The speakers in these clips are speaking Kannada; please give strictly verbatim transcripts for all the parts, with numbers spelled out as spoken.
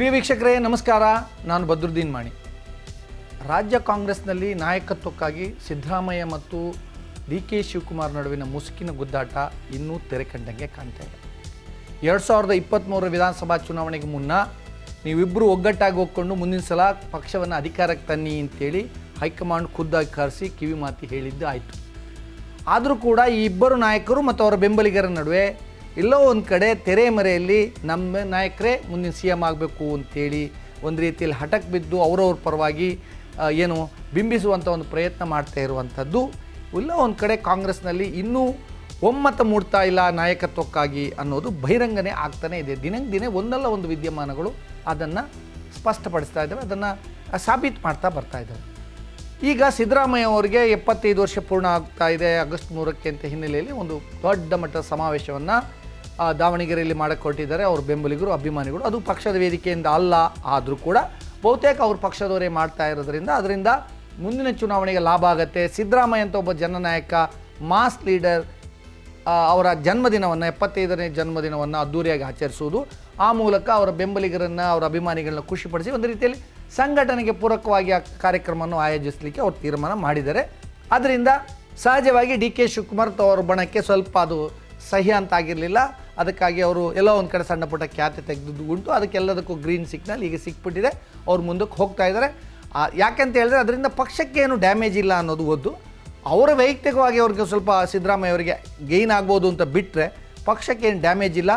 ಪ್ರಿಯ ವೀಕ್ಷಕರೇ ನಮಸ್ಕಾರ ನಾನು ಬದ್ರುದ್ದೀನ್ಮಣಿ ರಾಜ್ಯ ಕಾಂಗ್ರೆಸ್ನಲ್ಲಿ ನಾಯಕತ್ವಕ್ಕಾಗಿ ಸಿದ್ದರಾಮಯ್ಯ ಮತ್ತು ಡಿ ಕೆ ಶಿವಕುಮಾರ್ ನಡುವಿನ ಮುಸುಕಿನ ಗುದ್ದಾಟ ಇನ್ನೂ ತೆರೆಕಂಡಂಗೆ ಕಾಣ್ತಾ ಇದೆ ಎರಡು ಸಾವಿರದ ಇಪ್ಪತ್ಮೂರು ವಿಧಾನಸಭಾ ಚುನಾವಣೆಗೆ ಮುನ್ನ ನೀವಿಬ್ಬರು ಒಗ್ಗಟ್ಟಾಗಿ ಹೋಗಿಕೊಂಡು ಮುಂದಿನ ಸಲ ಪಕ್ಷವನ್ನು ಅಧಿಕಾರಕ್ಕೆ ತನ್ನಿ ಅಂತ ಹೇಳಿ ಹೈಕಮಾಂಡ್ ಖುದ್ದಾಗಿ ಕರೆಸಿ ಕಿವಿ ಮಾತಿ ಹೇಳಿದ್ದು ಆಯಿತು ಆದರೂ ಕೂಡ ಈ ಇಬ್ಬರು ನಾಯಕರು ಮತ್ತು ಅವರ ಬೆಂಬಲಿಗರ ನಡುವೆ ಇಲ್ಲೋ ಒಂದು ಕಡೆ ತೆರೆ ಮರೆಯಲ್ಲಿ ನಮ್ಮ ನಾಯಕರೇ ಮುಂದಿನ ಸಿ ಎಂ ಆಗಬೇಕು ಅಂತೇಳಿ ಒಂದು ರೀತಿಯಲ್ಲಿ ಹಠಕ್ಕೆ ಬಿದ್ದು ಅವರವ್ರ ಪರವಾಗಿ ಏನು ಬಿಂಬಿಸುವಂಥ ಒಂದು ಪ್ರಯತ್ನ ಮಾಡ್ತಾ ಇರುವಂಥದ್ದು ಇಲ್ಲೋ ಒಂದು ಕಡೆ ಕಾಂಗ್ರೆಸ್ನಲ್ಲಿ ಇನ್ನೂ ಒಮ್ಮತ ಮೂಡ್ತಾ ಇಲ್ಲ ನಾಯಕತ್ವಕ್ಕಾಗಿ ಅನ್ನೋದು ಬಹಿರಂಗನೆ ಆಗ್ತಾನೆ ಇದೆ. ದಿನಕ್ಕೆ ದಿನೇ ಒಂದಲ್ಲ ಒಂದು ವಿದ್ಯಮಾನಗಳು ಅದನ್ನು ಸ್ಪಷ್ಟಪಡಿಸ್ತಾ ಇದ್ದಾವೆ, ಅದನ್ನು ಸಾಬೀತು ಮಾಡ್ತಾ ಬರ್ತಾ ಇದ್ದಾವೆ. ಈಗ ಸಿದ್ದರಾಮಯ್ಯ ಅವರಿಗೆ ಎಪ್ಪತ್ತೈದು ವರ್ಷ ಪೂರ್ಣ ಆಗ್ತಾ ಇದೆ ಆಗಸ್ಟ್ ಮೂರಕ್ಕೆ ಅಂತ ಹಿನ್ನೆಲೆಯಲ್ಲಿ ಒಂದು ದೊಡ್ಡ ಮಟ್ಟದ ಸಮಾವೇಶವನ್ನು ದಾವಣಗೆರೆಯಲ್ಲಿ ಮಾಡಿಕೊಟ್ಟಿದ್ದಾರೆ ಅವ್ರ ಬೆಂಬಲಿಗರು ಅಭಿಮಾನಿಗಳು. ಅದು ಪಕ್ಷದ ವೇದಿಕೆಯಿಂದ ಅಲ್ಲ, ಆದರೂ ಕೂಡ ಬಹುತೇಕ ಅವ್ರ ಪಕ್ಷದವರೇ ಮಾಡ್ತಾ ಇರೋದ್ರಿಂದ ಅದರಿಂದ ಮುಂದಿನ ಚುನಾವಣೆಗೆ ಲಾಭ ಆಗುತ್ತೆ. ಸಿದ್ದರಾಮಯ್ಯ ಅಂತ ಒಬ್ಬ ಜನನಾಯಕ ಮಾಸ್ ಲೀಡರ್ ಅವರ ಜನ್ಮದಿನವನ್ನು ಎಪ್ಪತ್ತೈದನೇ ಜನ್ಮದಿನವನ್ನು ಅದ್ದೂರಿಯಾಗಿ ಆಚರಿಸುವುದು, ಆ ಮೂಲಕ ಅವರ ಬೆಂಬಲಿಗರನ್ನು ಅವರ ಅಭಿಮಾನಿಗಳನ್ನ ಖುಷಿಪಡಿಸಿ ಒಂದು ರೀತಿಯಲ್ಲಿ ಸಂಘಟನೆಗೆ ಪೂರಕವಾಗಿ ಆ ಕಾರ್ಯಕ್ರಮವನ್ನು ಆಯೋಜಿಸಲಿಕ್ಕೆ ಅವರು ತೀರ್ಮಾನ ಮಾಡಿದ್ದಾರೆ. ಅದರಿಂದ ಸಹಜವಾಗಿ ಡಿ ಕೆ ಶಿವಕುಮಾರ್ ಅವರ ಬಣಕ್ಕೆ ಸ್ವಲ್ಪ ಅದು ಸಹ್ಯ ಅಂತ ಆಗಿರಲಿಲ್ಲ, ಅದಕ್ಕಾಗಿ ಅವರು ಎಲ್ಲೋ ಒಂದು ಕಡೆ ಸಣ್ಣ ಪುಟ್ಟ ಖ್ಯಾತೆ ತೆಗೆದು ಉಂಟು. ಅದಕ್ಕೆಲ್ಲದಕ್ಕೂ ಗ್ರೀನ್ ಸಿಗ್ನಲ್ ಈಗ ಸಿಕ್ಬಿಟ್ಟಿದೆ, ಅವ್ರು ಮುಂದಕ್ಕೆ ಹೋಗ್ತಾ ಇದ್ದಾರೆ. ಯಾಕೆಂತ ಹೇಳಿದ್ರೆ ಅದರಿಂದ ಪಕ್ಷಕ್ಕೇನು ಡ್ಯಾಮೇಜ್ ಇಲ್ಲ ಅನ್ನೋದು ಒಂದು, ಅವರ ವೈಯಕ್ತಿಕವಾಗಿ ಅವ್ರಿಗೆ ಸ್ವಲ್ಪ ಸಿದ್ದರಾಮಯ್ಯ ಅವರಿಗೆ ಗೈನ್ ಆಗ್ಬೋದು ಅಂತ ಬಿಟ್ಟರೆ ಪಕ್ಷಕ್ಕೇನು ಡ್ಯಾಮೇಜ್ ಇಲ್ಲ.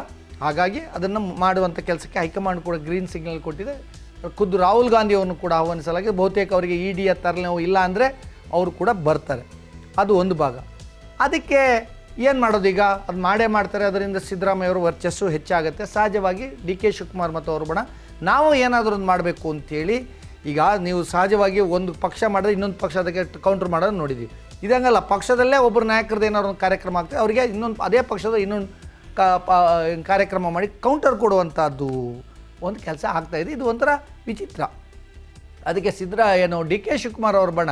ಹಾಗಾಗಿ ಅದನ್ನು ಮಾಡುವಂಥ ಕೆಲಸಕ್ಕೆ ಹೈಕಮಾಂಡ್ ಕೂಡ ಗ್ರೀನ್ ಸಿಗ್ನಲ್ ಕೊಟ್ಟಿದೆ. ಖುದ್ದು ರಾಹುಲ್ ಗಾಂಧಿಯವ್ರನ್ನು ಕೂಡ ಆಹ್ವಾನಿಸಲಾಗಿದೆ. ಬಹುತೇಕ ಅವರಿಗೆ ಇ ಡಿಯ ತರಲೇವು ಇಲ್ಲ ಅಂದರೆ ಅವರು ಕೂಡ ಬರ್ತಾರೆ, ಅದು ಒಂದು ಭಾಗ. ಅದಕ್ಕೆ ಏನು ಮಾಡೋದು, ಈಗ ಅದು ಮಾಡೇ ಮಾಡ್ತಾರೆ. ಅದರಿಂದ ಸಿದ್ದರಾಮಯ್ಯ ಅವರು ವರ್ಚಸ್ಸು ಹೆಚ್ಚಾಗುತ್ತೆ. ಸಹಜವಾಗಿ ಡಿ ಕೆ ಶಿವಕುಮಾರ್ ಮತ್ತು ಅವ್ರ ಬಣ ನಾವು ಏನಾದರೂ ಒಂದು ಮಾಡಬೇಕು ಅಂಥೇಳಿ ಈಗ ನೀವು ಸಹಜವಾಗಿ ಒಂದು ಪಕ್ಷ ಮಾಡಿದ್ರೆ ಇನ್ನೊಂದು ಪಕ್ಷ ಅದಕ್ಕೆ ಕೌಂಟ್ರ್ ಮಾಡೋದು ನೋಡಿದ್ದೀವಿ. ಇದಂಗಲ್ಲ, ಪಕ್ಷದಲ್ಲೇ ಒಬ್ಬರು ನಾಯಕರದ್ದು ಏನಾದ್ರು ಒಂದು ಕಾರ್ಯಕ್ರಮ ಆಗ್ತದೆ, ಅವರಿಗೆ ಇನ್ನೊಂದು ಅದೇ ಪಕ್ಷದ ಇನ್ನೊಂದು ಕಾರ್ಯಕ್ರಮ ಮಾಡಿ ಕೌಂಟರ್ ಕೊಡುವಂಥದ್ದು ಒಂದು ಕೆಲಸ ಆಗ್ತಾಯಿದೆ. ಇದು ಒಂಥರ ವಿಚಿತ್ರ. ಅದಕ್ಕೆ ಸಿದ್ದರ ಏನು ಡಿ ಕೆ ಶಿವಕುಮಾರ್ ಅವ್ರ ಬಣ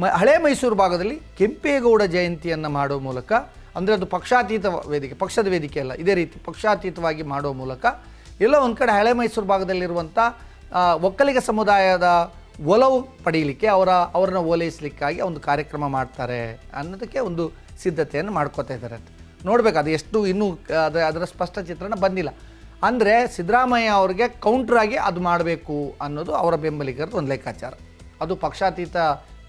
ಮ ಹಳೆ ಮೈಸೂರು ಭಾಗದಲ್ಲಿ ಕೆಂಪೇಗೌಡ ಜಯಂತಿಯನ್ನು ಮಾಡೋ ಮೂಲಕ, ಅಂದರೆ ಅದು ಪಕ್ಷಾತೀತ ವೇದಿಕೆ, ಪಕ್ಷದ ವೇದಿಕೆ ಅಲ್ಲ, ಇದೇ ರೀತಿ ಪಕ್ಷಾತೀತವಾಗಿ ಮಾಡೋ ಮೂಲಕ ಎಲ್ಲೋ ಒಂದು ಕಡೆ ಹಳೆ ಮೈಸೂರು ಭಾಗದಲ್ಲಿರುವಂಥ ಒಕ್ಕಲಿಗ ಸಮುದಾಯದ ಒಲವು ಪಡೀಲಿಕ್ಕೆ ಅವರ ಅವ್ರನ್ನ ಓಲೈಸಲಿಕ್ಕಾಗಿ ಒಂದು ಕಾರ್ಯಕ್ರಮ ಮಾಡ್ತಾರೆ ಅನ್ನೋದಕ್ಕೆ ಒಂದು ಸಿದ್ಧತೆಯನ್ನು ಮಾಡ್ಕೋತಾ ಇದ್ದಾರೆ ಅಂತ ನೋಡಬೇಕು. ಅದು ಎಷ್ಟು ಇನ್ನೂ ಅದರ ಅದರ ಸ್ಪಷ್ಟ ಚಿತ್ರಣ ಬಂದಿಲ್ಲ. ಅಂದರೆ ಸಿದ್ದರಾಮಯ್ಯ ಅವ್ರಿಗೆ ಕೌಂಟ್ರಾಗಿ ಅದು ಮಾಡಬೇಕು ಅನ್ನೋದು ಅವರ ಬೆಂಬಲಿಗರದ್ದು ಒಂದು ಲೆಕ್ಕಾಚಾರ. ಅದು ಪಕ್ಷಾತೀತ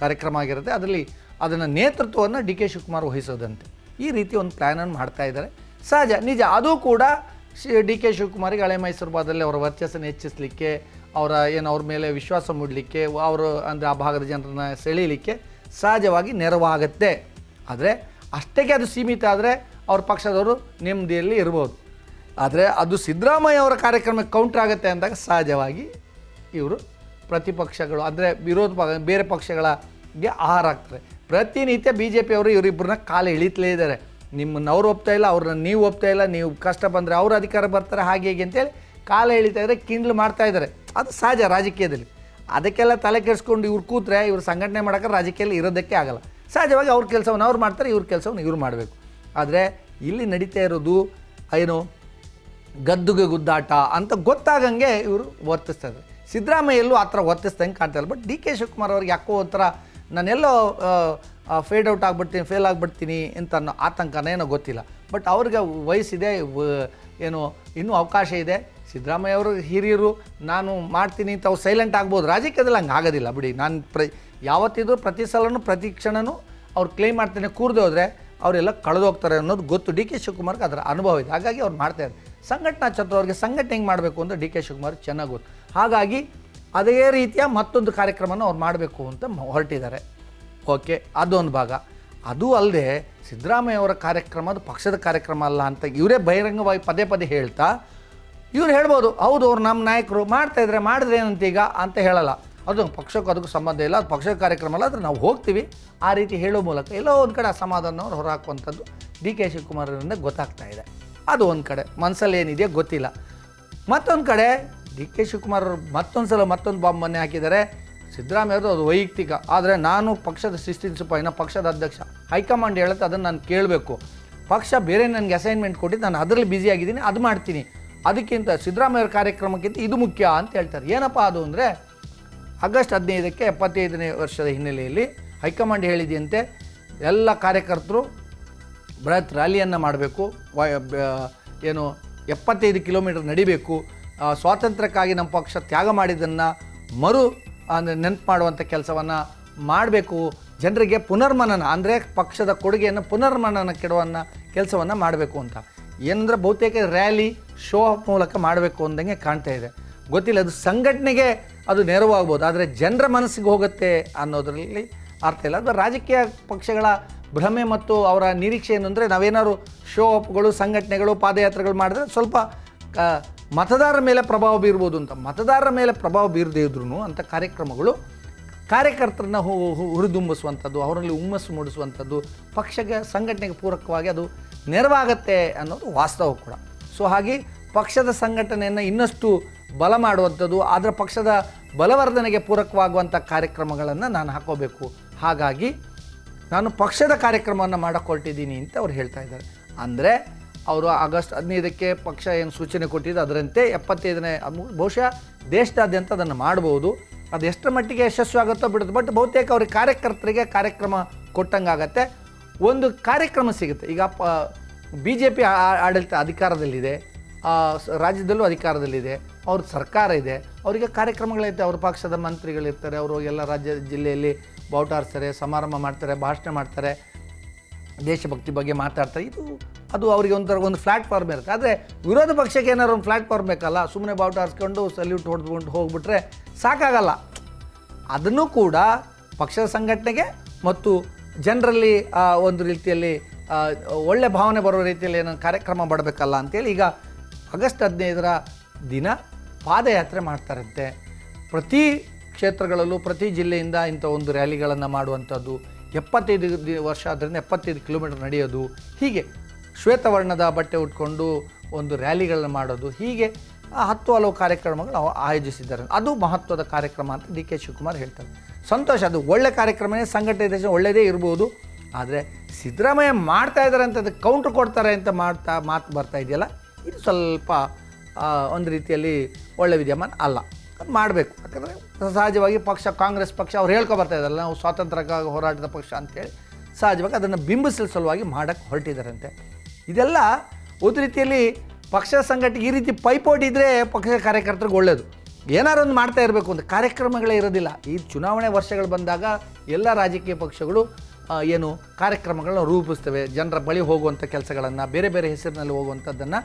ಕಾರ್ಯಕ್ರಮ ಆಗಿರುತ್ತೆ, ಅದರಲ್ಲಿ ಅದನ್ನ ನೇತೃತ್ವವನ್ನು ಡಿ ಕೆ ಶಿವಕುಮಾರ್ ವಹಿಸೋದಂತೆ. ಈ ರೀತಿ ಒಂದು ಪ್ಲ್ಯಾನನ್ನು ಮಾಡ್ತಾ ಇದ್ದಾರೆ. ಸಹಜ, ನಿಜ, ಅದು ಕೂಡ ಡಿ ಕೆ ಶಿವಕುಮಾರಿಗೆ ಹಳೆ ಮೈಸೂರು ಭಾಗದಲ್ಲಿ ಅವರ ವರ್ಚಸ್ಸನ್ನು ಹೆಚ್ಚಿಸಲಿಕ್ಕೆ, ಅವರ ಏನು ಅವ್ರ ಮೇಲೆ ವಿಶ್ವಾಸ ಮೂಡಲಿಕ್ಕೆ, ಅವರು ಅಂದರೆ ಆ ಭಾಗದ ಜನರನ್ನ ಸೆಳೀಲಿಕ್ಕೆ ಸಹಜವಾಗಿ ನೆರವಾಗುತ್ತೆ. ಆದರೆ ಅಷ್ಟಕ್ಕೆ ಅದು ಸೀಮಿತ ಆದರೆ ಅವ್ರ ಪಕ್ಷದವರು ನೆಮ್ಮದಿಯಲ್ಲಿ ಇರ್ಬೋದು. ಆದರೆ ಅದು ಸಿದ್ದರಾಮಯ್ಯ ಅವರ ಕಾರ್ಯಕ್ರಮಕ್ಕೆ ಕೌಂಟ್ರ್ ಆಗುತ್ತೆ ಅಂದಾಗ ಸಹಜವಾಗಿ ಇವರು ಪ್ರತಿಪಕ್ಷಗಳು ಅಂದರೆ ವಿರೋಧ ಪಕ್ಷ ಬೇರೆ ಪಕ್ಷಗಳಿಗೆ ಆಹಾರ ಆಗ್ತಾರೆ. ಪ್ರತಿನಿತ್ಯ ಬಿ ಜೆ ಪಿಯವರು ಇವರಿಬ್ಬರನ್ನ ಕಾಲು ಎಳೀತಲೇ ಇದ್ದಾರೆ. ನಿಮ್ಮನ್ನು ಅವ್ರು ಒಪ್ತಾ ಇಲ್ಲ, ಅವ್ರನ್ನ ನೀವು ಒಪ್ತಾ ಇಲ್ಲ, ನೀವು ಕಷ್ಟ ಬಂದರೆ ಅವ್ರ ಅಧಿಕಾರ ಬರ್ತಾರೆ, ಹಾಗೆ ಹೇಗೆ ಅಂತೇಳಿ ಕಾಲ ಎಳಿತಾ ಇದ್ದಾರೆ, ಕಿಂಡ್ಲು ಮಾಡ್ತಾ ಇದ್ದಾರೆ. ಅದು ಸಹಜ ರಾಜಕೀಯದಲ್ಲಿ. ಅದಕ್ಕೆಲ್ಲ ತಲೆ ಕೆಡಿಸ್ಕೊಂಡು ಇವ್ರು ಕೂತ್ರೆ ಇವ್ರು ಸಂಘಟನೆ ಮಾಡೋಕೆ ರಾಜಕೀಯದಲ್ಲಿ ಇರೋದಕ್ಕೆ ಆಗಲ್ಲ. ಸಹಜವಾಗಿ ಅವ್ರ ಕೆಲಸವನ್ನು ಅವ್ರು ಮಾಡ್ತಾರೆ, ಇವ್ರ ಕೆಲಸವನ್ನು ಇವ್ರು ಮಾಡಬೇಕು. ಆದರೆ ಇಲ್ಲಿ ನಡೀತಾ ಇರೋದು ಏನು ಗದ್ದುಗೆ ಗುದ್ದಾಟ ಅಂತ ಗೊತ್ತಾಗಂಗೆ ಇವರು ವರ್ತಿಸ್ತಾ ಇದ್ದಾರೆ. ಸಿದ್ದರಾಮಯ್ಯಲ್ಲೂ ಆ ಥರ ವರ್ತಿಸ್ದಂಗೆ ಕಾಣ್ತಾ ಇಲ್ಲ. ಬಟ್ ಡಿ ಕೆ ಶಿವಕುಮಾರ್ ಅವ್ರಿಗೆ ಯಾಕೋ ಒಂಥರ ನಾನೆಲ್ಲೋ ಫೇಡ್ ಔಟ್ ಆಗಿಬಿಡ್ತೀನಿ, ಫೇಲ್ ಆಗಿಬಿಡ್ತೀನಿ ಅಂತ ಅನ್ನೋ ಆತಂಕನೇ ಏನೋ ಗೊತ್ತಿಲ್ಲ. ಬಟ್ ಅವ್ರಿಗೆ ವಯಸ್ಸಿದೆ, ಏನು ಇನ್ನೂ ಅವಕಾಶ ಇದೆ. ಸಿದ್ದರಾಮಯ್ಯ ಅವರು ಹಿರಿಯರು, ನಾನು ಮಾಡ್ತೀನಿ ಅಂತ ಅವ್ರು ಸೈಲೆಂಟ್ ಆಗ್ಬೋದು. ರಾಜಕೀಯದಲ್ಲಿ ಹಂಗೆ ಆಗೋದಿಲ್ಲ ಬಿಡಿ. ನಾನು ಪ್ರ ಯಾವತ್ತಿದ್ರೂ ಪ್ರತಿ ಸಲನೂ ಪ್ರತಿ ಕ್ಷಣನೂ ಅವ್ರು ಕ್ಲೇಮ್ ಮಾಡ್ತೀನಿ, ಕೂರದೆ ಹೋದರೆ ಅವರೆಲ್ಲ ಕಳೆದೋಗ್ತಾರೆ ಅನ್ನೋದು ಗೊತ್ತು. ಡಿ ಕೆ ಶಿವಕುಮಾರ್ಗೆ ಅದರ ಅನುಭವ ಇದೆ, ಹಾಗಾಗಿ ಅವ್ರು ಮಾಡ್ತಾರೆ. ಸಂಘಟನಾ ಚತುರ, ಅವ್ರಿಗೆ ಸಂಘಟನೆ ಹೆಂಗೆ ಮಾಡಬೇಕು ಅಂತ ಡಿ ಕೆ ಶಿವಕುಮಾರ್ ಚೆನ್ನಾಗಿ ಗೊತ್ತು. ಹಾಗಾಗಿ ಅದೇ ರೀತಿಯ ಮತ್ತೊಂದು ಕಾರ್ಯಕ್ರಮನ ಅವ್ರು ಮಾಡಬೇಕು ಅಂತ ಹೊರಟಿದ್ದಾರೆ. ಓಕೆ, ಅದೊಂದು ಭಾಗ. ಅದು ಅಲ್ಲದೆ ಸಿದ್ದರಾಮಯ್ಯ ಅವರ ಕಾರ್ಯಕ್ರಮ ಅದು ಪಕ್ಷದ ಕಾರ್ಯಕ್ರಮ ಅಲ್ಲ ಅಂತ ಇವರೇ ಬಹಿರಂಗವಾಗಿ ಪದೇ ಪದೇ ಹೇಳ್ತಾ, ಇವ್ರು ಹೇಳ್ಬೋದು ಹೌದು ಅವ್ರು ನಮ್ಮ ನಾಯಕರು ಮಾಡ್ತಾಯಿದ್ರೆ ಮಾಡಿದ್ರೆ ಏನಂತೀಗ ಅಂತ ಹೇಳಲ್ಲ. ಅದು ಪಕ್ಷಕ್ಕೂ ಅದಕ್ಕೂ ಸಂಬಂಧ ಇಲ್ಲ, ಅದು ಪಕ್ಷದ ಕಾರ್ಯಕ್ರಮ ಅಲ್ಲ, ಆದರೆ ನಾವು ಹೋಗ್ತೀವಿ ಆ ರೀತಿ ಹೇಳೋ ಮೂಲಕ ಎಲ್ಲೋ ಒಂದು ಕಡೆ ಅಸಮಾಧಾನವ್ರು ಹೊರಹಾಕುವಂಥದ್ದು ಡಿ ಕೆ ಶಿವಕುಮಾರ್ರಿಂದ ಗೊತ್ತಾಗ್ತಾ ಇದೆ. ಅದು ಒಂದು ಕಡೆ ಮನಸ್ಸಲ್ಲಿ ಏನಿದೆಯೋ ಗೊತ್ತಿಲ್ಲ. ಮತ್ತೊಂದು ಕಡೆ ಡಿ ಕೆ ಶಿವಕುಮಾರ್ ಅವರು ಮತ್ತೊಂದು ಸಲ ಮತ್ತೊಂದು ಬಾಂಬ್ ಮನೆ ಹಾಕಿದ್ದಾರೆ. ಸಿದ್ದರಾಮಯ್ಯವ್ರದ್ದು ಅದು ವೈಯಕ್ತಿಕ, ಆದರೆ ನಾನು ಪಕ್ಷದ ಸಿಸ್ಟಿನ್ ಸುಪಾಯಿನ ಪಕ್ಷದ ಅಧ್ಯಕ್ಷ, ಹೈಕಮಾಂಡ್ ಹೇಳುತ್ತೆ ಅದನ್ನು ನಾನು ಕೇಳಬೇಕು. ಪಕ್ಷ ಬೇರೆ ನನಗೆ ಅಸೈನ್ಮೆಂಟ್ ಕೊಟ್ಟಿದ್ದು ನಾನು ಅದರಲ್ಲಿ ಬ್ಯುಸಿಯಾಗಿದ್ದೀನಿ, ಅದು ಮಾಡ್ತೀನಿ. ಅದಕ್ಕಿಂತ ಸಿದ್ದರಾಮಯ್ಯ ಕಾರ್ಯಕ್ರಮಕ್ಕಿಂತ ಇದು ಮುಖ್ಯ ಅಂತ ಹೇಳ್ತಾರೆ. ಏನಪ್ಪ ಅದು ಅಂದರೆ ಆಗಸ್ಟ್ ಹದಿನೈದಕ್ಕೆ ಎಪ್ಪತ್ತೈದನೇ ವರ್ಷದ ಹಿನ್ನೆಲೆಯಲ್ಲಿ ಹೈಕಮಾಂಡ್ ಹೇಳಿದೆಯಂತೆ ಎಲ್ಲ ಕಾರ್ಯಕರ್ತರು ಬೃಹತ್ ರ್ಯಾಲಿಯನ್ನು ಮಾಡಬೇಕು, ಏನು ಎಪ್ಪತ್ತೈದು ಕಿಲೋಮೀಟರ್ ನಡಿಬೇಕು, ಸ್ವಾತಂತ್ರ್ಯಕ್ಕಾಗಿ ನಮ್ಮ ಪಕ್ಷ ತ್ಯಾಗ ಮಾಡಿದ್ದನ್ನು ಮರು ನೆನಪು ಮಾಡುವಂಥ ಕೆಲಸವನ್ನು ಮಾಡಬೇಕು, ಜನರಿಗೆ ಪುನರ್ಮನನ ಅಂದರೆ ಪಕ್ಷದ ಕೊಡುಗೆಯನ್ನು ಪುನರ್ಮನನ ಕೆಡುವನ್ನ ಕೆಲಸವನ್ನು ಮಾಡಬೇಕು ಅಂತ ಏನಂದರೆ ಬಹುತೇಕ ರ್ಯಾಲಿ ಶೋ ಆಫ್ ಮೂಲಕ ಮಾಡಬೇಕು ಅಂದಂಗೆ ಕಾಣ್ತಾ ಇದೆ. ಗೊತ್ತಿಲ್ಲ, ಅದು ಸಂಘಟನೆಗೆ ಅದು ನೆರವಾಗ್ಬೋದು, ಆದರೆ ಜನರ ಮನಸ್ಸಿಗೆ ಹೋಗುತ್ತೆ ಅನ್ನೋದರಲ್ಲಿ ಅರ್ಥ ಇಲ್ಲ. ಅದು ರಾಜಕೀಯ ಪಕ್ಷಗಳ ಭ್ರಮೆ ಮತ್ತು ಅವರ ನಿರೀಕ್ಷೆ ಏನು ಅಂದರೆ ನಾವೇನಾದ್ರು ಶೋ ಆಫ್ಗಳು, ಸಂಘಟನೆಗಳು, ಪಾದಯಾತ್ರೆಗಳು ಮಾಡಿದ್ರೆ ಸ್ವಲ್ಪ ಮತದಾರರ ಮೇಲೆ ಪ್ರಭಾವ ಬೀರ್ಬೋದು ಅಂತ. ಮತದಾರರ ಮೇಲೆ ಪ್ರಭಾವ ಬೀರದೇ ಇದ್ರೂ ಅಂಥ ಕಾರ್ಯಕ್ರಮಗಳು ಕಾರ್ಯಕರ್ತರನ್ನ ಹು ಹುರಿದುಂಬಿಸುವಂಥದ್ದು, ಅವರಲ್ಲಿ ಹುಮ್ಮಸ್ಸು ಮೂಡಿಸುವಂಥದ್ದು, ಪಕ್ಷಕ್ಕೆ ಸಂಘಟನೆಗೆ ಪೂರಕವಾಗಿ ಅದು ನೆರವಾಗತ್ತೆ ಅನ್ನೋದು ವಾಸ್ತವ ಕೂಡ. ಸೊ ಹಾಗೆ ಪಕ್ಷದ ಸಂಘಟನೆಯನ್ನು ಇನ್ನಷ್ಟು ಬಲ ಮಾಡುವಂಥದ್ದು, ಅದರ ಪಕ್ಷದ ಬಲವರ್ಧನೆಗೆ ಪೂರಕವಾಗುವಂಥ ಕಾರ್ಯಕ್ರಮಗಳನ್ನು ನಾನು ಹಾಕೋಬೇಕು, ಹಾಗಾಗಿ ನಾನು ಪಕ್ಷದ ಕಾರ್ಯಕ್ರಮವನ್ನು ಮಾಡಕೊಳ್ತಿದ್ದೀನಿ ಅಂತ ಅವ್ರು ಹೇಳ್ತಾ ಇದ್ದಾರೆ. ಅಂದರೆ ಅವರು ಆಗಸ್ಟ್ ಹದಿನೈದಕ್ಕೆ ಪಕ್ಷ ಏನು ಸೂಚನೆ ಕೊಟ್ಟಿದ್ದು ಅದರಂತೆ ಎಪ್ಪತ್ತೈದನೇ ಬಹುಶಃ ದೇಶದಾದ್ಯಂತ ಅದನ್ನು ಮಾಡ್ಬೋದು. ಅದು ಎಷ್ಟರ ಮಟ್ಟಿಗೆ ಯಶಸ್ವಿ ಆಗುತ್ತೋ ಬಿಡುತ್ತೆ, ಬಟ್ ಬಹುತೇಕ ಅವ್ರಿಗೆ ಕಾರ್ಯಕರ್ತರಿಗೆ ಕಾರ್ಯಕ್ರಮ ಕೊಟ್ಟಂಗಾಗತ್ತೆ, ಒಂದು ಕಾರ್ಯಕ್ರಮ ಸಿಗುತ್ತೆ. ಈಗ ಪ ಬಿ ಜೆ ಪಿ ಆಡಳಿತ ಅಧಿಕಾರದಲ್ಲಿದೆ, ರಾಜ್ಯದಲ್ಲೂ ಅಧಿಕಾರದಲ್ಲಿದೆ, ಅವ್ರ ಸರ್ಕಾರ ಇದೆ, ಅವರಿಗೆ ಕಾರ್ಯಕ್ರಮಗಳೈತೆ, ಅವ್ರ ಪಕ್ಷದ ಮಂತ್ರಿಗಳಿರ್ತಾರೆ, ಅವರು ಎಲ್ಲ ರಾಜ್ಯ ಜಿಲ್ಲೆಯಲ್ಲಿ ಬಾವುಟಾಡ್ತಾರೆ, ಸಮಾರಂಭ ಮಾಡ್ತಾರೆ, ಭಾಷಣ ಮಾಡ್ತಾರೆ, ದೇಶಭಕ್ತಿ ಬಗ್ಗೆ ಮಾತಾಡ್ತಾರೆ. ಇದು ಅದು ಅವರಿಗೆ ಒಂಥರ ಒಂದು ಪ್ಲ್ಯಾಟ್ಫಾರ್ಮ್ ಇರುತ್ತೆ. ಆದರೆ ವಿರೋಧ ಪಕ್ಷಕ್ಕೆ ಏನಾದ್ರು ಒಂದು ಪ್ಲ್ಯಾಟ್ಫಾರ್ಮ್ ಬೇಕಲ್ಲ, ಸುಮ್ಮನೆ ಬಾವುಟ ಹಾರಿಸ್ಕೊಂಡು ಸಲ್ಯೂಟ್ ಹೊಡೆದುಕೊಂಡು ಹೋಗ್ಬಿಟ್ರೆ ಸಾಕಾಗಲ್ಲ. ಅದನ್ನು ಕೂಡ ಪಕ್ಷದ ಸಂಘಟನೆಗೆ ಮತ್ತು ಜನರಲ್ಲಿ ಒಂದು ರೀತಿಯಲ್ಲಿ ಒಳ್ಳೆ ಭಾವನೆ ಬರೋ ರೀತಿಯಲ್ಲಿ ಏನೋ ಕಾರ್ಯಕ್ರಮ ಮಾಡಬೇಕಲ್ಲ ಅಂತೇಳಿ ಈಗ ಆಗಸ್ಟ್ ಹದಿನೈದರ ದಿನ ಪಾದಯಾತ್ರೆ ಮಾಡ್ತಾರಂತೆ. ಪ್ರತಿ ಕ್ಷೇತ್ರಗಳಲ್ಲೂ ಪ್ರತಿ ಜಿಲ್ಲೆಯಿಂದ ಇಂಥ ಒಂದು ರ್ಯಾಲಿಗಳನ್ನು ಮಾಡುವಂಥದ್ದು, ಎಪ್ಪತ್ತೈದು ವರ್ಷ ಆದ್ದರಿಂದ ಎಪ್ಪತ್ತೈದು ಕಿಲೋಮೀಟರ್ ನಡೆಯೋದು, ಹೀಗೆ ಶ್ವೇತವರ್ಣದ ಬಟ್ಟೆ ಉಟ್ಕೊಂಡು ಒಂದು ರ್ಯಾಲಿಗಳನ್ನು ಮಾಡೋದು, ಹೀಗೆ ಹತ್ತು ಹಲವು ಕಾರ್ಯಕ್ರಮಗಳು ಆಯೋಜಿಸಿದ್ದಾರೆ. ಅದು ಮಹತ್ವದ ಕಾರ್ಯಕ್ರಮ ಅಂತ ಡಿ ಕೆ ಶಿವಕುಮಾರ್ ಹೇಳ್ತಾರೆ. ಸಂತೋಷ, ಅದು ಒಳ್ಳೆ ಕಾರ್ಯಕ್ರಮನೇ, ಸಂಘಟನೆ ದೇಶ ಒಳ್ಳೆಯದೇ ಇರ್ಬೋದು. ಆದರೆ ಸಿದ್ದರಾಮಯ್ಯ ಮಾಡ್ತಾ ಇದ್ದಾರೆ ಅಂತ ಅದು ಕೌಂಟ್ರ್ ಕೊಡ್ತಾರೆ ಅಂತ ಮಾಡ್ತಾ ಮಾತು ಬರ್ತಾ ಇದೆಯಲ್ಲ, ಇದು ಸ್ವಲ್ಪ ಒಂದು ರೀತಿಯಲ್ಲಿ ಒಳ್ಳೆ ವಿದ್ಯಮಾನ ಅಲ್ಲ. ಅದು ಮಾಡಬೇಕು, ಯಾಕಂದರೆ ಸಹಜವಾಗಿ ಪಕ್ಷ ಕಾಂಗ್ರೆಸ್ ಪಕ್ಷ ಅವ್ರು ಹೇಳ್ಕೊಬರ್ತಾ ಇದ್ದಾರಲ್ಲ, ನಾವು ಸ್ವಾತಂತ್ರ್ಯಕ್ಕಾಗಿ ಹೋರಾಟದ ಪಕ್ಷ ಅಂತೇಳಿ ಸಹಜವಾಗಿ ಅದನ್ನು ಬಿಂಬಿಸಲು ಸಲುವಾಗಿ ಮಾಡೋಕ್ಕೆ ಹೊರಟಿದ್ದಾರಂತೆ. ಇದೆಲ್ಲ ಒಂದು ರೀತಿಯಲ್ಲಿ ಪಕ್ಷದ ಸಂಘಟನೆ ಈ ರೀತಿ ಪೈಪೋಟಿ ಇದ್ದರೆ ಪಕ್ಷದ ಕಾರ್ಯಕರ್ತರಿಗೆ ಒಳ್ಳೆಯದು. ಏನಾರು ಒಂದು ಮಾಡ್ತಾ ಇರಬೇಕು ಅಂತ ಕಾರ್ಯಕ್ರಮಗಳೇ ಇರೋದಿಲ್ಲ. ಈ ಚುನಾವಣೆ ವರ್ಷಗಳು ಬಂದಾಗ ಎಲ್ಲ ರಾಜಕೀಯ ಪಕ್ಷಗಳು ಏನು ಕಾರ್ಯಕ್ರಮಗಳನ್ನ ರೂಪಿಸ್ತವೆ, ಜನರ ಬಳಿ ಹೋಗುವಂಥ ಕೆಲಸಗಳನ್ನು, ಬೇರೆ ಬೇರೆ ಹೆಸರಿನಲ್ಲಿ ಹೋಗುವಂಥದ್ದನ್ನು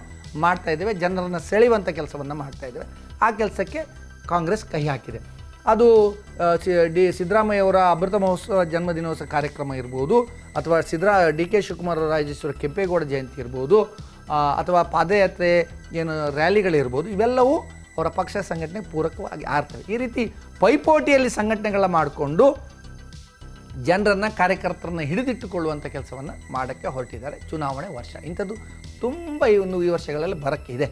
ಮಾಡ್ತಾ ಇದ್ದೇವೆ, ಜನರನ್ನು ಸೆಳೆಯುವಂಥ ಕೆಲಸವನ್ನು ಮಾಡ್ತಾ ಇದ್ದೇವೆ. ಆ ಕೆಲಸಕ್ಕೆ ಕಾಂಗ್ರೆಸ್ ಕೈ ಹಾಕಿದೆ. ಅದು ಡಿ ಸಿದ್ದರಾಮಯ್ಯವರ ಅಮೃತ ಮಹೋತ್ಸವ ಜನ್ಮದಿನೋತ್ಸವ ಕಾರ್ಯಕ್ರಮ ಇರ್ಬೋದು, ಅಥವಾ ಸಿದ್ದರಾ ಡಿ ಕೆ ಶಿವಕುಮಾರ್ ರಾಜೇಶ್ವರ ಕೆಂಪೇಗೌಡ ಜಯಂತಿ ಇರ್ಬೋದು, ಅಥವಾ ಪಾದಯಾತ್ರೆ ಏನು ರ್ಯಾಲಿಗಳಿರ್ಬೋದು, ಇವೆಲ್ಲವೂ ಅವರ ಪಕ್ಷ ಸಂಘಟನೆ ಪೂರಕವಾಗಿ ಆರ್ತವೆ. ಈ ರೀತಿ ಪೈಪೋಟಿಯಲ್ಲಿ ಸಂಘಟನೆಗಳ ಮಾಡಿಕೊಂಡು ಜನರನ್ನು ಕಾರ್ಯಕರ್ತರನ್ನು ಹಿಡಿದಿಟ್ಟುಕೊಳ್ಳುವಂಥ ಕೆಲಸವನ್ನು ಮಾಡೋಕ್ಕೆ ಹೊರಟಿದ್ದಾರೆ. ಚುನಾವಣೆ ವರ್ಷ ಇಂಥದ್ದು ತುಂಬ ಇನ್ನು ಈ ವರ್ಷಗಳಲ್ಲಿ ಬರೋಕ್ಕಿದೆ.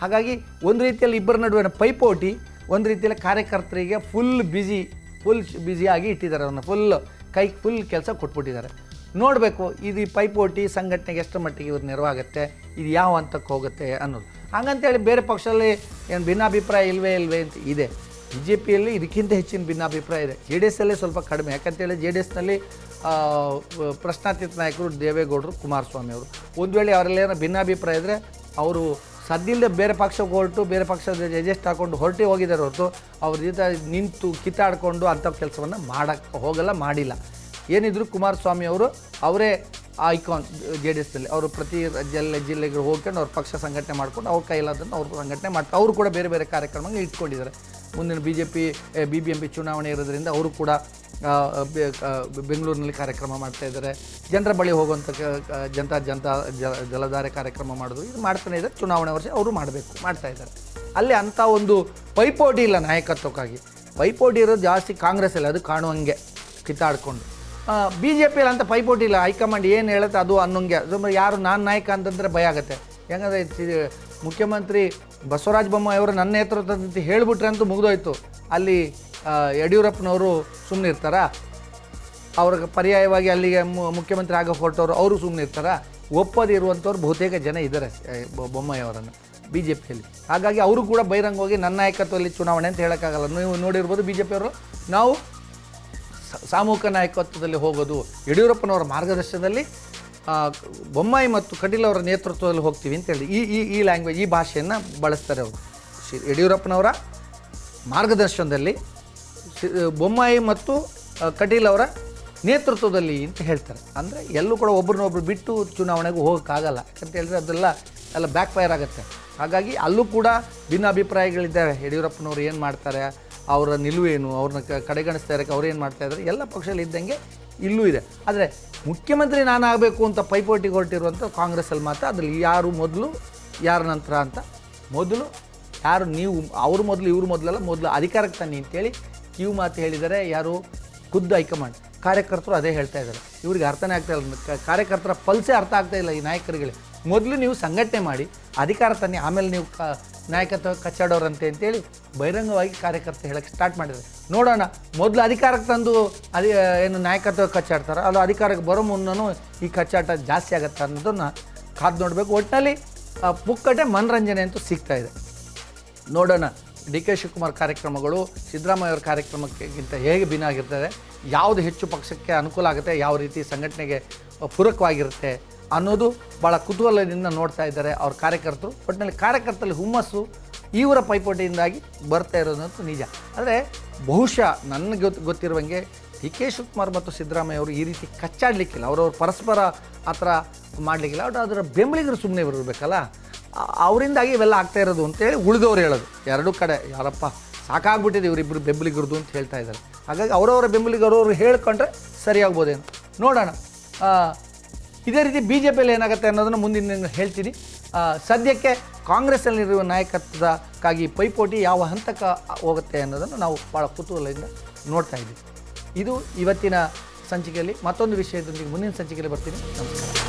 ಹಾಗಾಗಿ ಒಂದು ರೀತಿಯಲ್ಲಿ ಇಬ್ಬರ ನಡುವಿನ ಪೈಪೋಟಿ, ಒಂದು ರೀತಿಯಲ್ಲಿ ಕಾರ್ಯಕರ್ತರಿಗೆ ಫುಲ್ ಬ್ಯುಸಿ ಫುಲ್ ಬ್ಯುಸಿಯಾಗಿ ಇಟ್ಟಿದ್ದಾರೆ, ಅವನ್ನ ಫುಲ್ ಕೈ ಫುಲ್ ಕೆಲಸ ಕೊಟ್ಬಿಟ್ಟಿದ್ದಾರೆ. ನೋಡಬೇಕು ಇದು ಈ ಪೈಪೋಟಿ ಸಂಘಟನೆಗೆ ಎಷ್ಟು ಮಟ್ಟಿಗೆ ಇವ್ರು ನೆರವಾಗುತ್ತೆ, ಇದು ಯಾವ ಹಂತಕ್ಕೆ ಹೋಗುತ್ತೆ ಅನ್ನೋದು. ಹಾಗಂತೇಳಿ ಬೇರೆ ಪಕ್ಷದಲ್ಲಿ ಏನು ಭಿನ್ನಾಭಿಪ್ರಾಯ ಇಲ್ಲವೇ ಇಲ್ಲವೇ ಅಂತ ಇದೆ. ಬಿ ಜೆ ಪಿಯಲ್ಲಿ ಇದಕ್ಕಿಂತ ಹೆಚ್ಚಿನ ಭಿನ್ನಾಭಿಪ್ರಾಯ ಇದೆ, ಜೆ ಡಿ ಎಸ್ಸಲ್ಲೇ ಸ್ವಲ್ಪ ಕಡಿಮೆ. ಯಾಕಂತೇಳಿ ಜೆ ಡಿ ಎಸ್ನಲ್ಲಿ ಪ್ರಶ್ನಾತೀತ ನಾಯಕರು ದೇವೇಗೌಡರು, ಕುಮಾರಸ್ವಾಮಿ ಅವರು. ಒಂದು ವೇಳೆ ಅವರಲ್ಲೇನೋ ಭಿನ್ನಾಭಿಪ್ರಾಯ ಇದ್ದರೆ ಅವರು ಸದ್ದಿಲ್ಲದೆ ಬೇರೆ ಪಕ್ಷಕ್ಕೆ ಹೊರಟು ಬೇರೆ ಪಕ್ಷದ ಅಡ್ಜಸ್ಟ್ ಹಾಕ್ಕೊಂಡು ಹೊರಟು ಹೋಗಿದ್ದಾರೆ ಹೊರತು ಅವ್ರ ಜೊತೆ ನಿಂತು ಕಿತ್ತಾಡಿಕೊಂಡು ಅಂಥ ಕೆಲಸವನ್ನು ಮಾಡೋಕ್ಕೆ ಹೋಗಲ್ಲ, ಮಾಡಿಲ್ಲ. ಏನಿದ್ರು ಕುಮಾರಸ್ವಾಮಿ ಅವರು ಅವರೇ ಐಕಾನ್ ಜೆ ಡಿ ಎಸ್ನಲ್ಲಿ. ಅವರು ಪ್ರತಿ ಜಿಲ್ಲೆ ಜಿಲ್ಲೆಗೆ ಹೋಗ್ಕೊಂಡು ಅವ್ರ ಪಕ್ಷ ಸಂಘಟನೆ ಮಾಡ್ಕೊಂಡು ಅವ್ರ ಕೈಲಾದನ್ನು ಅವ್ರ ಸಂಘಟನೆ ಮಾಡ್ತಾರೆ. ಅವರು ಕೂಡ ಬೇರೆ ಬೇರೆ ಕಾರ್ಯಕ್ರಮಗಳು ಇಟ್ಕೊಂಡಿದ್ದಾರೆ. ಮುಂದಿನ B J P B B M P ಚುನಾವಣೆ ಇರೋದ್ರಿಂದ ಅವರು ಕೂಡ ಬೆಂಗಳೂರಿನಲ್ಲಿ ಕಾರ್ಯಕ್ರಮ ಮಾಡ್ತಾ ಇದ್ದಾರೆ, ಜನರ ಬಳಿ ಹೋಗುವಂಥ ಜನತಾ ಜನತಾ ಜಲಧಾರೆ ಕಾರ್ಯಕ್ರಮ ಮಾಡೋದು ಇದು ಮಾಡ್ತಾನೆ ಇದ್ದಾರೆ. ಚುನಾವಣೆ ವರ್ಷ ಅವರು ಮಾಡಬೇಕು, ಮಾಡ್ತಾ ಇದ್ದಾರೆ. ಅಲ್ಲಿ ಅಂಥ ಒಂದು ಪೈಪೋಟಿ ಇಲ್ಲ ನಾಯಕತ್ವಕ್ಕಾಗಿ. ಪೈಪೋಟಿ ಇರೋದು ಜಾಸ್ತಿ ಕಾಂಗ್ರೆಸ್ಸಲ್ಲಿ, ಅದು ಕಾಣುವಂಗೆ ಕಿತ್ತಾಡ್ಕೊಂಡು. ಬಿ ಜೆ ಪಿಯಲ್ಲಿ ಅಂತ ಪೈಪೋಟಿ ಇಲ್ಲ, ಹೈಕಮಾಂಡ್ ಏನು ಹೇಳುತ್ತೆ ಅದು ಅನ್ನೋಂಗೆ. ಯಾರು ನಾನು ನಾಯಕ ಅಂತಂದರೆ ಭಯ ಆಗುತ್ತೆ. ಯಾಕಂದರೆ ಮುಖ್ಯಮಂತ್ರಿ ಬಸವರಾಜ ಬೊಮ್ಮಾಯಿ ಅವರು ನನ್ನ ನೇತೃತ್ವದಂತೆ ಹೇಳಿಬಿಟ್ರೆ ಅಂತೂ ಮುಗಿದೋಯ್ತು. ಅಲ್ಲಿ ಯಡಿಯೂರಪ್ಪನವರು ಸುಮ್ಮನೆ ಇರ್ತಾರ? ಅವ್ರಿಗೆ ಪರ್ಯಾಯವಾಗಿ ಅಲ್ಲಿಗೆ ಮುಖ್ಯಮಂತ್ರಿ ಆಗ ಹೊರಟವರು ಅವರು ಸುಮ್ಮನೆ ಇರ್ತಾರ? ಒಪ್ಪದಿರುವಂಥವ್ರು ಬಹುತೇಕ ಜನ ಇದ್ದಾರೆ ಬೊಮ್ಮಾಯಿಯವರನ್ನು. ಬಿಜೆಪಿಯಲ್ಲಿ. ಹಾಗಾಗಿ ಅವರು ಕೂಡ ಬಹಿರಂಗವಾಗಿ ನನ್ನ ನಾಯಕತ್ವದಲ್ಲಿ ಚುನಾವಣೆ ಅಂತ ಹೇಳೋಕ್ಕಾಗಲ್ಲ. ನೀವು ನೋಡಿರ್ಬೋದು ಬಿಜೆಪಿಯವರು ನಾವು ಸಾಮೂಹಿಕ ನಾಯಕತ್ವದಲ್ಲಿ ಹೋಗೋದು, ಯಡಿಯೂರಪ್ಪನವರ ಮಾರ್ಗದರ್ಶನದಲ್ಲಿ ಬೊಮ್ಮಾಯಿ ಮತ್ತು ಕಟೀಲ್ ಅವರ ನೇತೃತ್ವದಲ್ಲಿ ಹೋಗ್ತೀವಿ ಅಂತೇಳಿ ಈ ಈ ಈ ಲ್ಯಾಂಗ್ವೇಜ್ ಈ ಭಾಷೆಯನ್ನು ಬಳಸ್ತಾರೆ ಅವರು. ಯಡಿಯೂರಪ್ಪನವರ ಮಾರ್ಗದರ್ಶನದಲ್ಲಿ ಬೊಮ್ಮಾಯಿ ಮತ್ತು ಕಟೀಲ್ ಅವರ ನೇತೃತ್ವದಲ್ಲಿ ಅಂತ ಹೇಳ್ತಾರೆ. ಅಂದರೆ ಎಲ್ಲೂ ಕೂಡ ಒಬ್ರನ್ನೊಬ್ರು ಬಿಟ್ಟು ಚುನಾವಣೆಗೂ ಹೋಗೋಕ್ಕಾಗಲ್ಲ. ಯಾಕಂತ ಹೇಳಿದ್ರೆ ಅದೆಲ್ಲ ಎಲ್ಲ ಬ್ಯಾಕ್ ಫೈರ್ ಆಗುತ್ತೆ. ಹಾಗಾಗಿ ಅಲ್ಲೂ ಕೂಡ ಭಿನ್ನಾಭಿಪ್ರಾಯಗಳಿದ್ದಾವೆ. ಯಡಿಯೂರಪ್ಪನವ್ರು ಏನು ಮಾಡ್ತಾರೆ, ಅವರ ನಿಲುವೇನು, ಅವ್ರನ್ನ ಕಡೆಗಣಿಸ್ತಾ ಇರೋಕ್ಕೆ ಅವ್ರು ಏನು ಮಾಡ್ತಾಯಿದ್ದಾರೆ, ಎಲ್ಲ ಪಕ್ಷದಲ್ಲಿ ಇದ್ದಂಗೆ ಇಲ್ಲೂ ಇದೆ. ಆದರೆ ಮುಖ್ಯಮಂತ್ರಿ ನಾನು ಆಗಬೇಕು ಅಂತ ಪೈಪೋಟಿಗೆ ಹೊರಟಿರುವಂಥ ಕಾಂಗ್ರೆಸ್ಸಲ್ಲಿ ಮಾತ್ರ ಅದರಲ್ಲಿ ಯಾರು ಮೊದಲು ಯಾರು ನಂತರ ಅಂತ, ಮೊದಲು ಯಾರು ನೀವು, ಅವರು ಮೊದಲು ಇವರು ಮೊದಲೆಲ್ಲ ಮೊದಲು ಅಧಿಕಾರಕ್ಕೆ ತನ್ನಿ ಅಂತೇಳಿ ಕಿವು ಮಾತು ಹೇಳಿದ್ದಾರೆ ಯಾರು, ಖುದ್ದು ಹೈಕಮಾಂಡ್. ಕಾರ್ಯಕರ್ತರು ಅದೇ ಹೇಳ್ತಾ ಇದ್ದಾರೆ. ಇವ್ರಿಗೆ ಅರ್ಥನೇ ಆಗ್ತಾ ಇಲ್ಲ, ಕಾರ್ಯಕರ್ತರ ಪಲ್ಸೇ ಅರ್ಥ ಆಗ್ತಾ ಇಲ್ಲ ಈ ನಾಯಕರುಗಳಿಗೆ. ಮೊದಲು ನೀವು ಸಂಘಟನೆ ಮಾಡಿ ಅಧಿಕಾರ ತನ್ನಿ, ಆಮೇಲೆ ನೀವು ಕ ನಾಯಕತ್ವ ಕಚ್ಚಾಡೋರಂತೆ ಅಂತೇಳಿ ಬಹಿರಂಗವಾಗಿ ಕಾರ್ಯಕರ್ತರು ಹೇಳಕ್ಕೆ ಸ್ಟಾರ್ಟ್ ಮಾಡಿದ್ದಾರೆ. ನೋಡೋಣ, ಮೊದಲು ಅಧಿಕಾರಕ್ಕೆ ತಂದು ಅದೇ ಏನು ನಾಯಕತ್ವ ಕಚ್ಚಾಡ್ತಾರೆ, ಅಲ್ಲೂ ಅಧಿಕಾರಕ್ಕೆ ಬರೋ ಮುನ್ನೂ ಈ ಕಚ್ಚಾಟ ಜಾಸ್ತಿ ಆಗುತ್ತೆ ಅನ್ನೋದನ್ನು ಕಾದು ನೋಡಬೇಕು. ಒಟ್ಟಿನಲ್ಲಿ ಪುಕ್ಕಟೆ ಮನರಂಜನೆ ಅಂತೂ ಸಿಗ್ತಾ ಇದೆ. ನೋಡೋಣ ಡಿ ಕೆ ಶಿವಕುಮಾರ್ ಕಾರ್ಯಕ್ರಮಗಳು ಸಿದ್ದರಾಮಯ್ಯ ಅವರ ಕಾರ್ಯಕ್ರಮಕ್ಕಿಂತ ಹೇಗೆ ಭಿನ್ನ ಆಗಿರ್ತದೆ, ಯಾವುದು ಹೆಚ್ಚು ಪಕ್ಷಕ್ಕೆ ಅನುಕೂಲ ಆಗುತ್ತೆ, ಯಾವ ರೀತಿ ಸಂಘಟನೆಗೆ ಪೂರಕವಾಗಿರುತ್ತೆ ಅನ್ನೋದು ಭಾಳ ಕುತೂಹಲದಿಂದ ನೋಡ್ತಾ ಇದ್ದಾರೆ ಅವ್ರ ಕಾರ್ಯಕರ್ತರು. ಒಟ್ಟಿನಲ್ಲಿ ಕಾರ್ಯಕರ್ತರಲ್ಲಿ ಹುಮ್ಮಸ್ಸು ಇವರ ಪೈಪೋಟಿಯಿಂದಾಗಿ ಬರ್ತಾ ಇರೋದಂತೂ ನಿಜ. ಆದರೆ ಬಹುಶಃ ನನಗೆ ಗೊತ್ತು ಗೊತ್ತಿರುವಂಗೆ ಡಿ ಕೆ ಶಿವಕುಮಾರ್ ಮತ್ತು ಸಿದ್ದರಾಮಯ್ಯ ಅವರು ಈ ರೀತಿ ಕಚ್ಚಾಡಲಿಕ್ಕಿಲ್ಲ, ಅವರವ್ರ ಪರಸ್ಪರ ಆ ಥರ ಮಾಡಲಿಕ್ಕಿಲ್ಲ. ಅವ್ರು ಅದರ ಬೆಂಬಲಿಗರು ಸುಮ್ಮನೆ ಇರಬೇಕಲ್ಲ, ಅವರಿಂದಾಗಿ ಇವೆಲ್ಲ ಆಗ್ತಾ ಇರೋದು ಅಂತೇಳಿ ಉಳಿದವ್ರು ಹೇಳೋದು. ಎರಡೂ ಕಡೆ ಯಾರಪ್ಪ ಸಾಕಾಗ್ಬಿಟ್ಟಿದೆ ಇವರಿಬ್ಬರು ಬೆಂಬಲಿಗರದು ಅಂತ ಹೇಳ್ತಾ ಇದ್ದಾರೆ. ಹಾಗಾಗಿ ಅವರವರ ಬೆಂಬಲಿಗರವ್ರು ಹೇಳ್ಕೊಂಡ್ರೆ ಸರಿಯಾಗ್ಬೋದೇನು, ನೋಡೋಣ. ಇದೇ ರೀತಿ ಬಿ ಜೆ ಪಿಯಲ್ಲಿ ಏನಾಗುತ್ತೆ ಅನ್ನೋದನ್ನು ಮುಂದಿನ ಹೇಳ್ತೀನಿ. ಸದ್ಯಕ್ಕೆ ಕಾಂಗ್ರೆಸ್ನಲ್ಲಿರುವ ನಾಯಕತ್ವಕ್ಕಾಗಿ ಪೈಪೋಟಿ ಯಾವ ಹಂತಕ್ಕೆ ಹೋಗುತ್ತೆ ಅನ್ನೋದನ್ನು ನಾವು ಭಾಳ ಕುತೂಹಲದಿಂದ ನೋಡ್ತಾ ಇದ್ದೀವಿ. ಇದು ಇವತ್ತಿನ ಸಂಚಿಕೆಯಲ್ಲಿ. ಮತ್ತೊಂದು ವಿಷಯದೊಂದಿಗೆ ಮುಂದಿನ ಸಂಚಿಕೆಯಲ್ಲಿ ಬರ್ತೀನಿ. ನಮಸ್ಕಾರ.